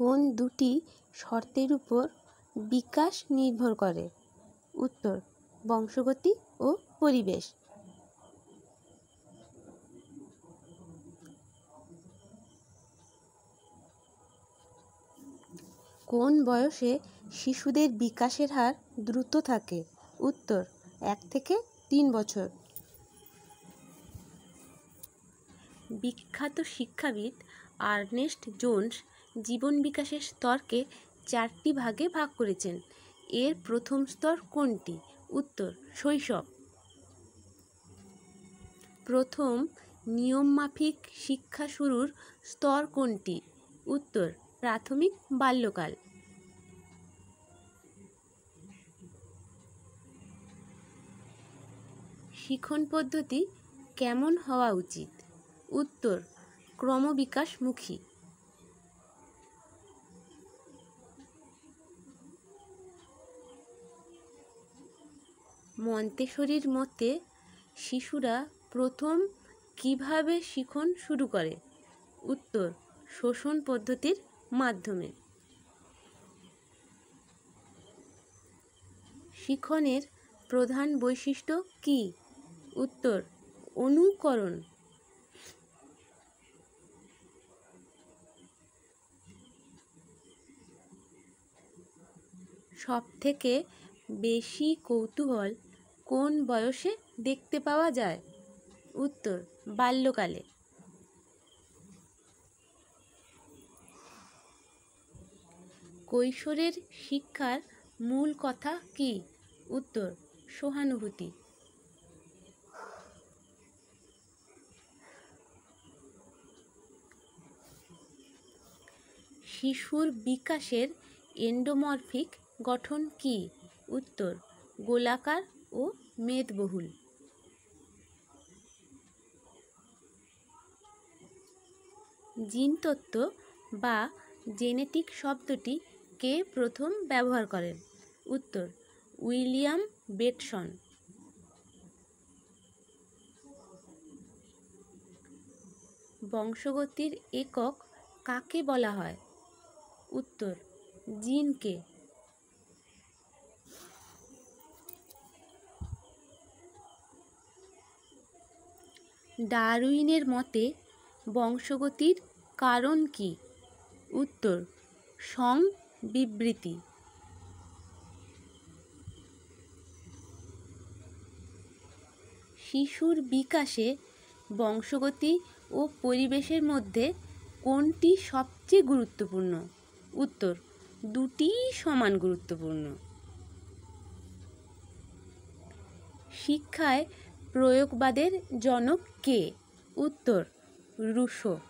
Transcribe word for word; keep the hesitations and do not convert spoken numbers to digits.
কোন দুটি শর্তের উপর বিকাশ নির্ভর করে? উত্তর, বংশগতি ও পরিবেশ। কোন বয়সে শিশুদের বিকাশের হার দ্রুত থাকে? উত্তর, এক থেকে তিন বছর। বিখ্যাত শিক্ষাবিদ আর্নেস্ট জোন্স জীবন বিকাশের স্তরকে চারটি ভাগে ভাগ করেছেন। এর প্রথম স্তর কোনটি? উত্তর, শৈশব। প্রথম নিয়মমাফিক শিক্ষা শুরুর স্তর কোনটি? উত্তর, প্রাথমিক বাল্যকাল। শিক্ষণ পদ্ধতি কেমন হওয়া উচিত? উত্তর, ক্রমবিকাশমুখী। মন্তেসরির মতে শিশুরা প্রথম কিভাবে শিখন শুরু করে? উত্তর, শোষণ পদ্ধতির মাধ্যমে। শিখনের প্রধান বৈশিষ্ট্য কি? উত্তর, অনুকরণ। সবথেকে বেশি কৌতূহল কোন বয়সে দেখতে পাওয়া যায়? উত্তর, বাল্যকালে। কৈশোরের শিক্ষার মূল কথা কি? উত্তর, সহানুভূতি। শিশুর বিকাশের এন্ডোমরফিক গঠন কি? উত্তর, গোলাকার ও মেদবহুল। জিনতত্ত্ব বা জেনেটিক শব্দটি কে প্রথম ব্যবহার করেন? উত্তর, উইলিয়াম বেটসন। বংশগতির একক কাকে বলা হয়? উত্তর, জিনকে। ডারউইনের মতে বংশগতির কারণ কি? উত্তর, সংবিবৃতি। শিশুর বিকাশে বংশগতি ও পরিবেশের মধ্যে কোনটি সবচেয়ে গুরুত্বপূর্ণ? উত্তর, দুটিই সমান গুরুত্বপূর্ণ। শিক্ষায় প্রয়োগবাদের জনক কে? উত্তর, রুশো।